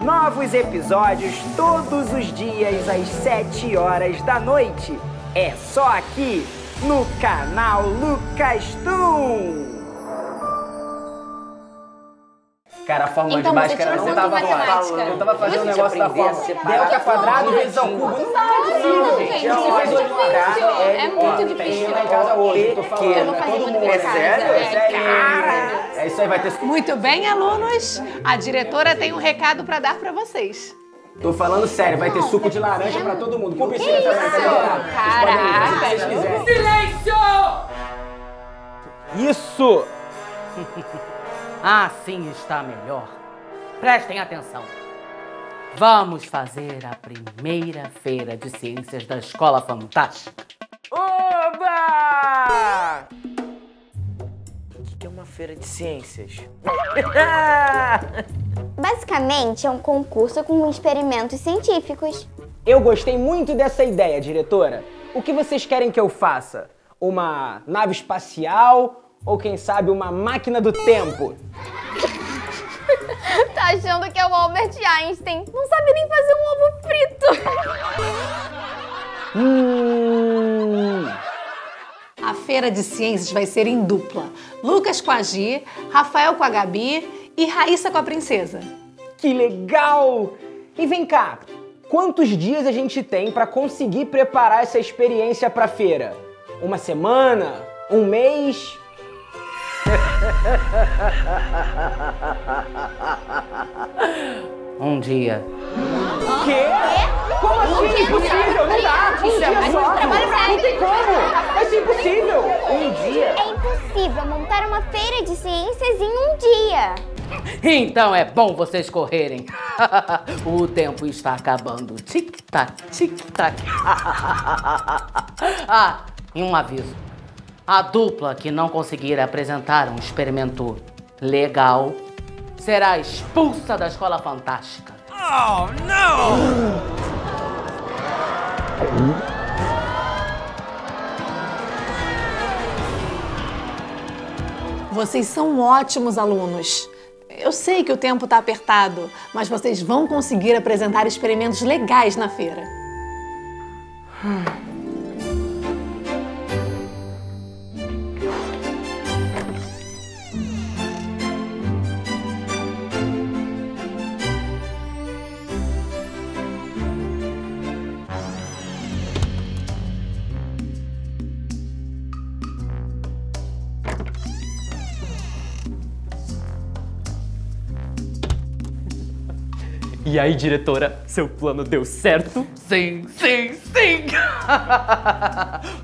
Novos episódios todos os dias às 7 horas da noite. É só aqui no canal Luccas Toon. Cara, a fórmula então, de máscara você tava falando. Eu tava fazendo o negócio da fórmula. Delta quadrado vezes ao cubo. Não, gente. É muito difícil. É sério? É sério. É isso aí, vai ter... Muito bem, alunos. A diretora tem um recado pra dar pra vocês. Tô falando sério, vai ter suco de laranja pra todo mundo. Com piscina também. Caraca. Silêncio! Isso! Assim está melhor. Prestem atenção. Vamos fazer a primeira feira de ciências da Escola Fantástica. Oba! O que é uma feira de ciências? Basicamente, é um concurso com experimentos científicos. Eu gostei muito dessa ideia, diretora. O que vocês querem que eu faça? Uma nave espacial? Ou, quem sabe, uma máquina do tempo. Tá achando que é o Albert Einstein. Não sabe nem fazer um ovo frito. A feira de ciências vai ser em dupla. Luccas com a Gi, Rafael com a Gabi e Raíssa com a princesa. Que legal! E vem cá, quantos dias a gente tem pra conseguir preparar essa experiência pra feira? Uma semana? Um mês? Um dia. Quê? Como assim? Impossível! Não dá! Um dia só! Não tem como! Vai ser impossível! Um dia! É impossível montar uma feira de ciências em um dia! Então é bom vocês correrem! O tempo está acabando! Tic-tac, tic-tac! Ah, e um aviso! A dupla que não conseguir apresentar um experimento legal será expulsa da Escola Fantástica. Oh, não! Vocês são ótimos alunos. Eu sei que o tempo está apertado, mas vocês vão conseguir apresentar experimentos legais na feira. E aí, diretora, seu plano deu certo? Sim, sim, sim!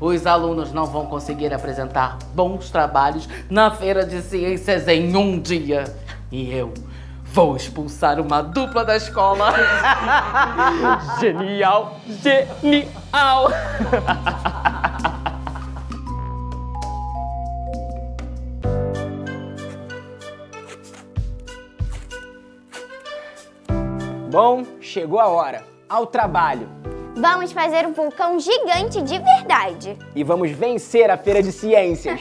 Os alunos não vão conseguir apresentar bons trabalhos na feira de ciências em um dia. E eu vou expulsar uma dupla da escola. Genial, genial! Bom, chegou a hora. Ao trabalho! Vamos fazer um vulcão gigante de verdade! E vamos vencer a feira de ciências!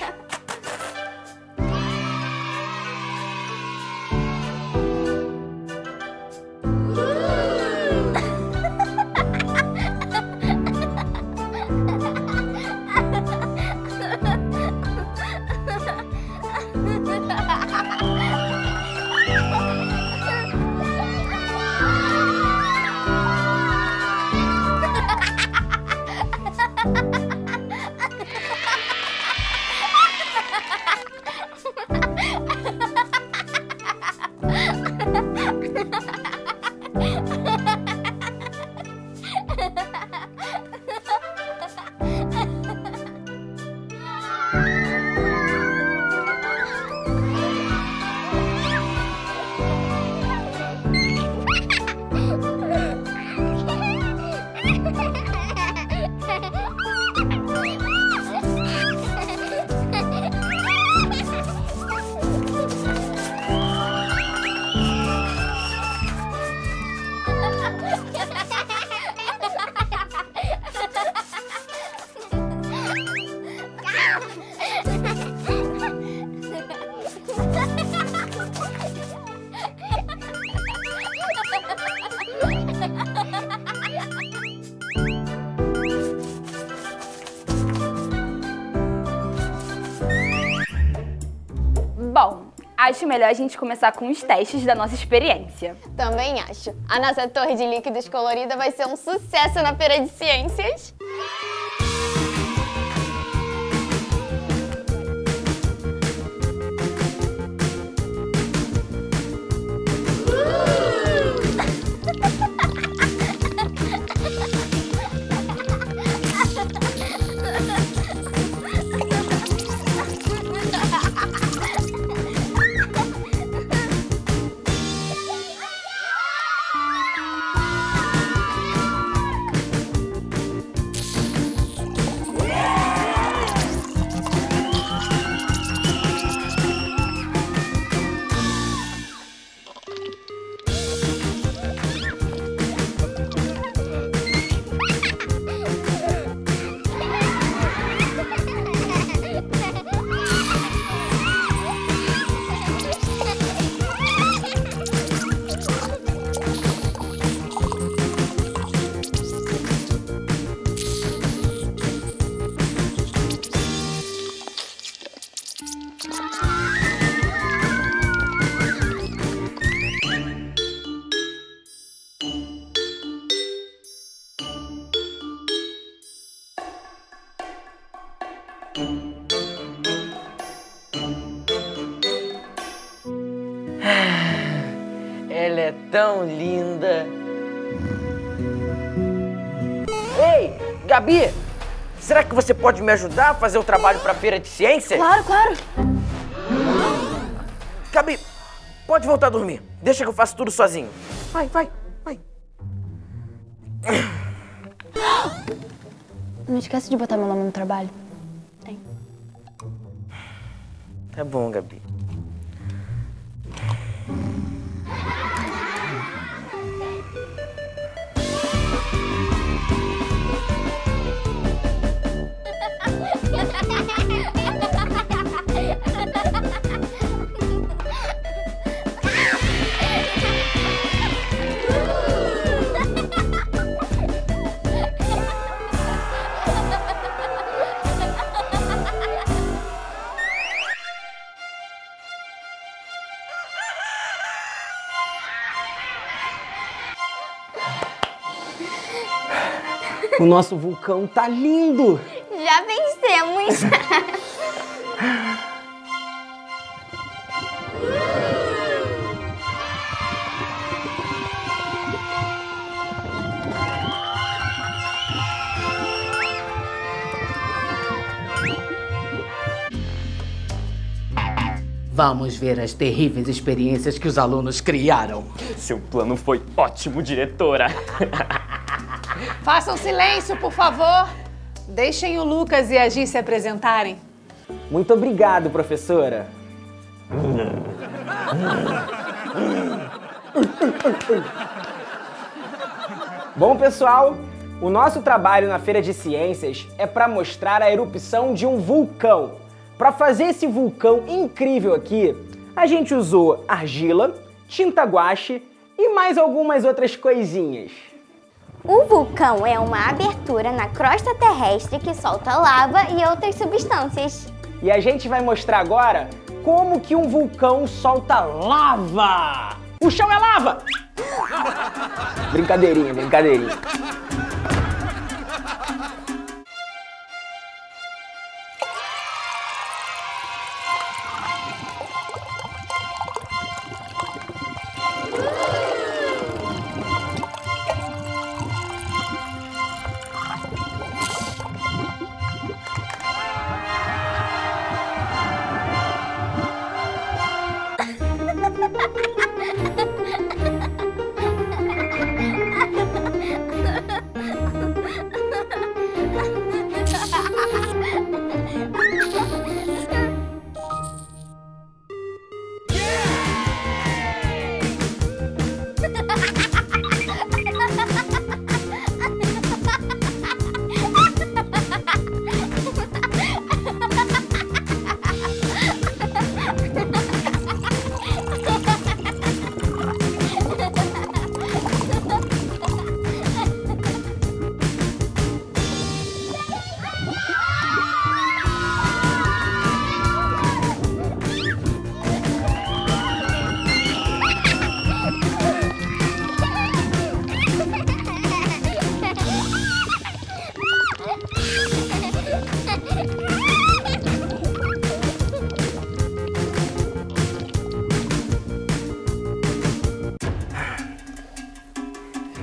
acho melhor a gente começar com os testes da nossa experiência. Também acho. A nossa torre de líquidos colorida vai ser um sucesso na feira de ciências. Ela é tão linda. Ei, Gabi, será que você pode me ajudar a fazer o trabalho para a feira de ciências? Claro, claro. Gabi, pode voltar a dormir. Deixa que eu faço tudo sozinho. Vai, vai, vai. Não esquece de botar meu nome no trabalho. Tem. Tá bom, Gabi. O nosso vulcão tá lindo! Já vencemos! Vamos ver as terríveis experiências que os alunos criaram. Seu plano foi ótimo, diretora! Façam silêncio, por favor. Deixem o Luccas e a Gi se apresentarem. Muito obrigado, professora. Bom, pessoal, o nosso trabalho na Feira de Ciências é para mostrar a erupção de um vulcão. Para fazer esse vulcão incrível aqui, a gente usou argila, tinta guache e mais algumas outras coisinhas. O vulcão é uma abertura na crosta terrestre que solta lava e outras substâncias. E a gente vai mostrar agora como que um vulcão solta lava! O chão é lava! Brincadeirinha, brincadeirinha.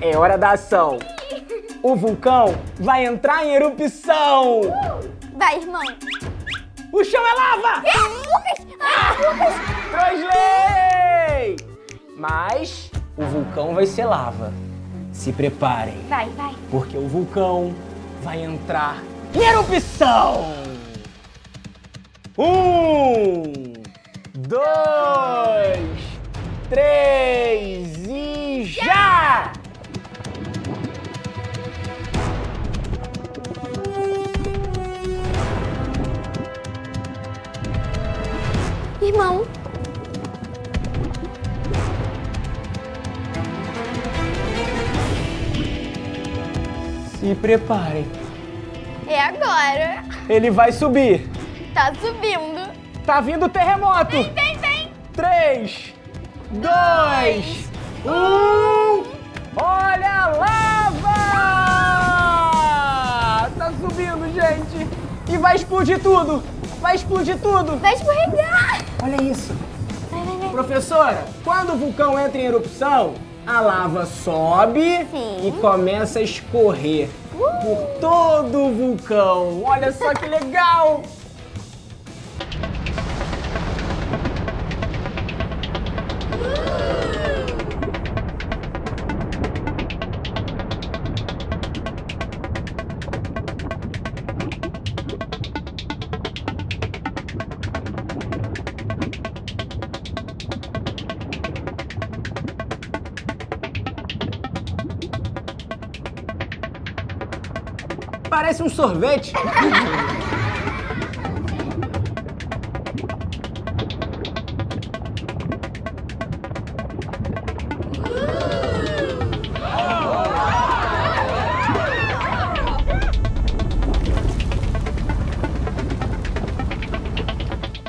É hora da ação. O vulcão vai entrar em erupção. Vai, irmão. O chão é lava. É, Lucas. Ai, Lucas. Mas o vulcão vai ser lava. Se preparem. Vai, vai. Porque o vulcão vai entrar em erupção. 1, 2, 3 e já! Irmão. Se preparem. É agora. Ele vai subir. Tá subindo. Tá vindo o terremoto. Vem, vem, vem. 3, 2, 1. Olha a lava! Tá subindo, gente. E vai explodir tudo. Vai explodir tudo. Vai escorregar. Olha isso. Vai, vai, vai. Professora, quando o vulcão entra em erupção, a lava sobe. Sim. E começa a escorrer por todo o vulcão. Olha só que legal. Parece um sorvete.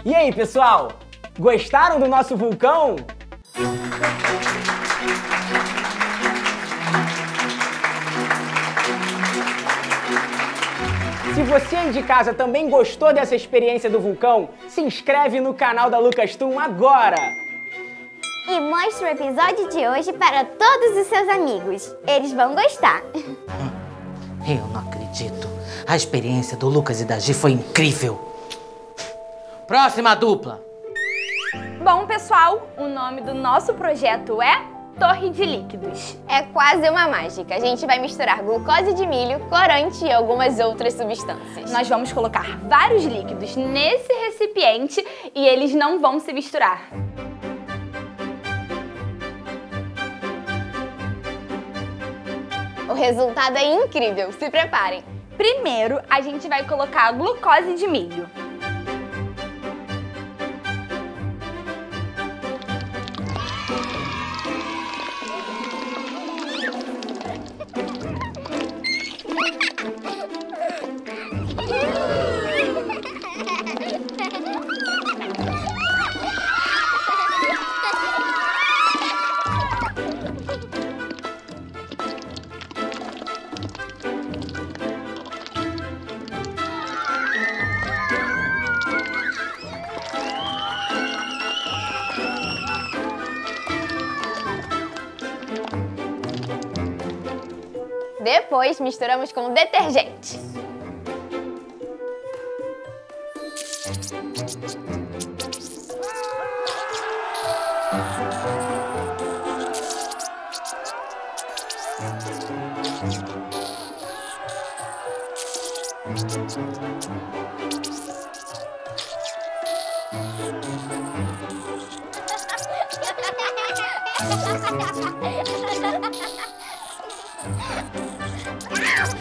E aí, pessoal? Gostaram do nosso vulcão? Se você aí de casa também gostou dessa experiência do vulcão, se inscreve no canal da Luccas Toon agora! E mostra o episódio de hoje para todos os seus amigos. Eles vão gostar. Eu não acredito. A experiência do Lucas e da Gi foi incrível. Próxima dupla. Bom, pessoal, o nome do nosso projeto é... Torre de líquidos. É quase uma mágica. A gente vai misturar glucose de milho, corante e algumas outras substâncias. Nós vamos colocar vários líquidos nesse recipiente e eles não vão se misturar. O resultado é incrível. Se preparem. Primeiro, a gente vai colocar a glucose de milho. Depois, misturamos com detergente.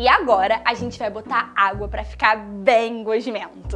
E agora a gente vai botar água para ficar bem gosmento.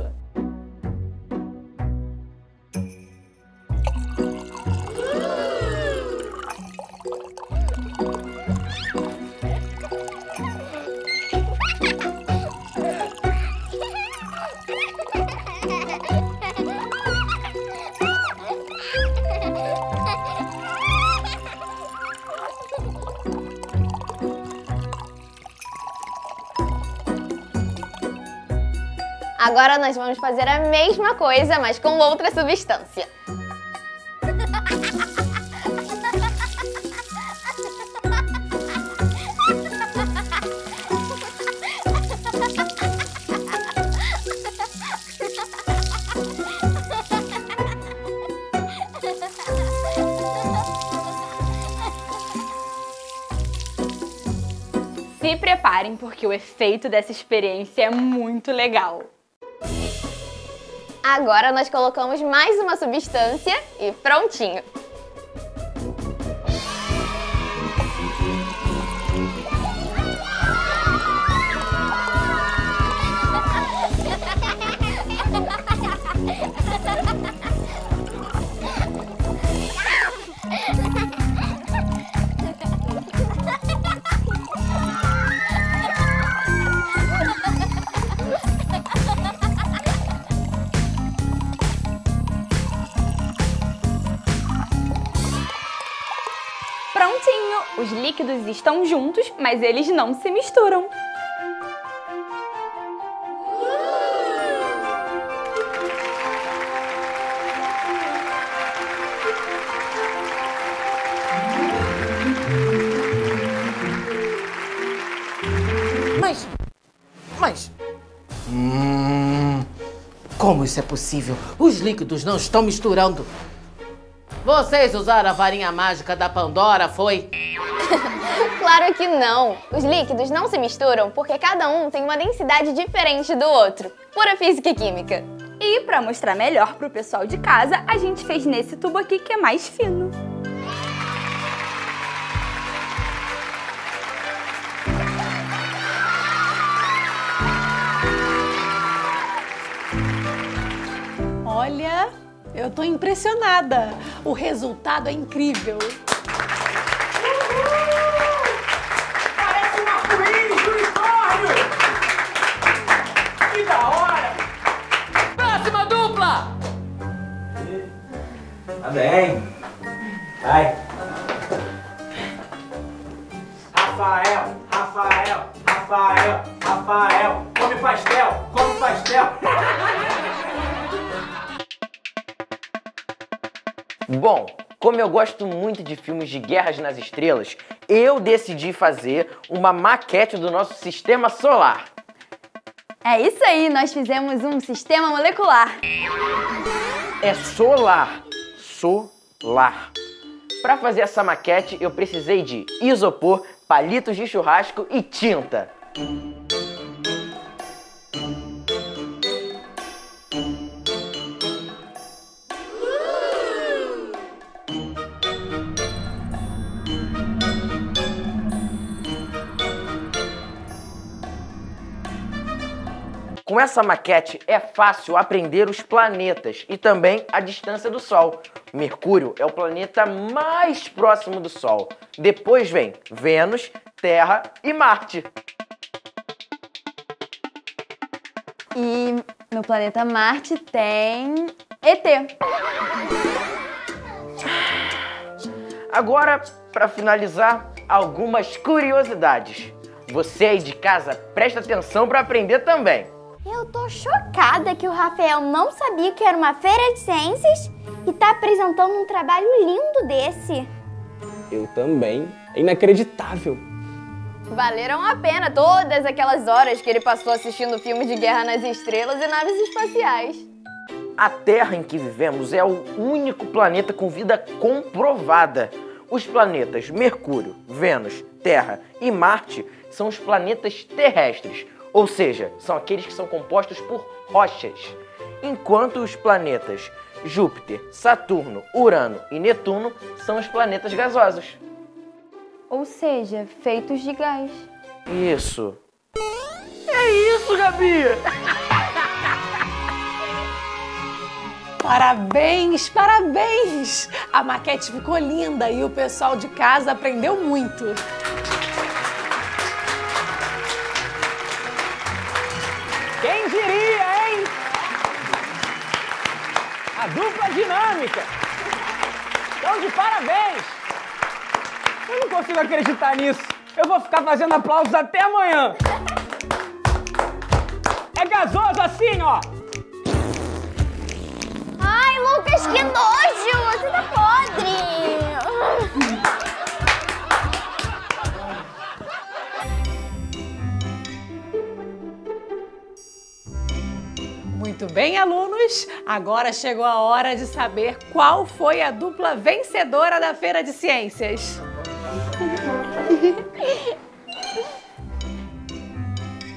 Agora nós vamos fazer a mesma coisa, mas com outra substância. Se preparem, porque o efeito dessa experiência é muito legal. Agora nós colocamos mais uma substância e prontinho! Prontinho! Os líquidos estão juntos, mas eles não se misturam. Como isso é possível? Os líquidos não estão misturando. Vocês usaram a varinha mágica da Pandora, foi? Claro que não! Os líquidos não se misturam porque cada um tem uma densidade diferente do outro. Pura física e química. E para mostrar melhor pro pessoal de casa, a gente fez nesse tubo aqui que é mais fino. Olha, eu tô impressionada. O resultado é incrível. Parece um arco-íris do unicórnio! Que da hora! Próxima dupla! Tá bem. Vai. Rafael, Rafael, Rafael, Rafael. Come pastel, come pastel. Bom, como eu gosto muito de filmes de guerras nas estrelas, eu decidi fazer uma maquete do nosso sistema solar. É isso aí, nós fizemos um sistema molecular. É solar. Solar. Para fazer essa maquete, eu precisei de isopor, palitos de churrasco e tinta. Com essa maquete é fácil aprender os planetas e também a distância do Sol. Mercúrio é o planeta mais próximo do Sol. Depois vem Vênus, Terra e Marte. E no planeta Marte tem ET. Agora, para finalizar, algumas curiosidades. Você aí de casa, presta atenção para aprender também. Eu tô chocada que o Rafael não sabia que era uma feira de ciências e tá apresentando um trabalho lindo desse. Eu também. É inacreditável. Valeram a pena todas aquelas horas que ele passou assistindo filmes de guerra nas estrelas e naves espaciais. A Terra em que vivemos é o único planeta com vida comprovada. Os planetas Mercúrio, Vênus, Terra e Marte são os planetas terrestres. Ou seja, são aqueles que são compostos por rochas. Enquanto os planetas Júpiter, Saturno, Urano e Netuno são os planetas gasosos. Ou seja, feitos de gás. Isso. É isso, Gabi! Parabéns, parabéns! A maquete ficou linda e o pessoal de casa aprendeu muito. Quem diria, hein? A dupla dinâmica! Então, de parabéns! Eu não consigo acreditar nisso. Eu vou ficar fazendo aplausos até amanhã. É gasoso assim, ó! Ai, Luccas, que nojo! Você tá podre! Muito bem, alunos! Agora chegou a hora de saber qual foi a dupla vencedora da Feira de Ciências.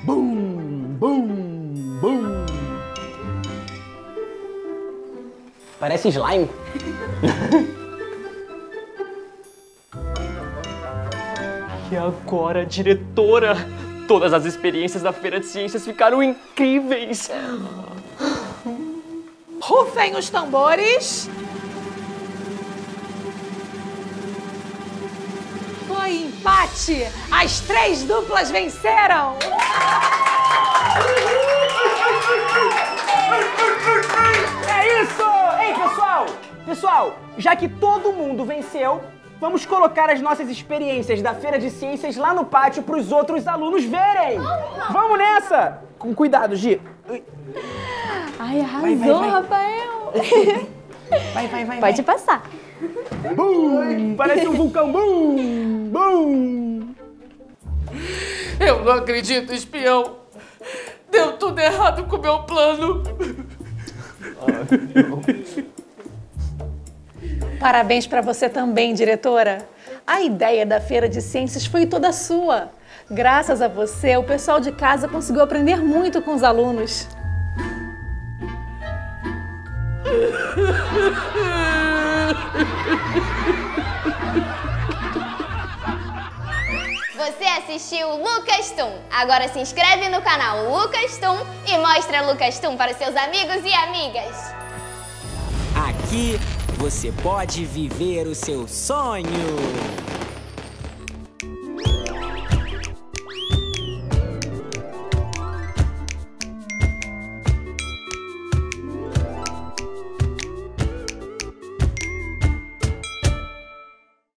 Bum, bum, bum. Parece slime. E agora, diretora? Todas as experiências da Feira de Ciências ficaram incríveis. Rufem os tambores. Foi empate. As três duplas venceram. É isso! Ei, pessoal! Pessoal, já que todo mundo venceu, vamos colocar as nossas experiências da Feira de Ciências lá no pátio para os outros alunos verem. Vamos nessa! Com cuidado, Gi. Ai, arrasou, vai. Rafael! Vai. Pode passar. Bum! Parece um vulcão. Bum! Bum! Eu não acredito, espião. Deu tudo errado com o meu plano. Parabéns para você também, diretora. A ideia da Feira de Ciências foi toda sua. Graças a você, o pessoal de casa conseguiu aprender muito com os alunos. Você assistiu Luccas Toon. Agora se inscreve no canal Luccas Toon e mostra Luccas Toon para seus amigos e amigas. Aqui você pode viver o seu sonho.